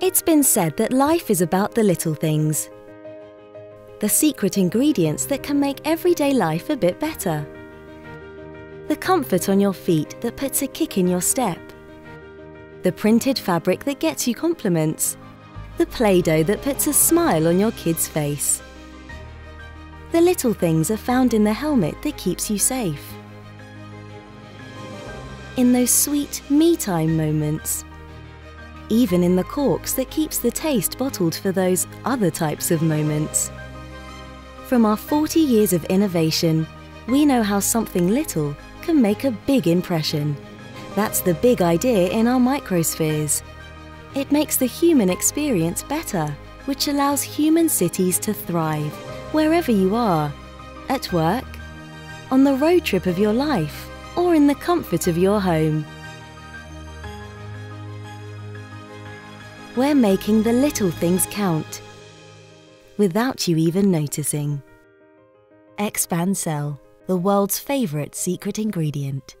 It's been said that life is about the little things, the secret ingredients that can make everyday life a bit better, the comfort on your feet that puts a kick in your step, the printed fabric that gets you compliments, the Play-Doh that puts a smile on your kid's face. The little things are found in the helmet that keeps you safe, in those sweet me-time moments, even in the corks that keeps the taste bottled for those other types of moments. From our 40 years of innovation, we know how something little can make a big impression. That's the big idea in our microspheres. It makes the human experience better, which allows human cities to thrive, wherever you are, at work, on the road trip of your life, or in the comfort of your home. We're making the little things count, without you even noticing. Expancel, the world's favourite secret ingredient.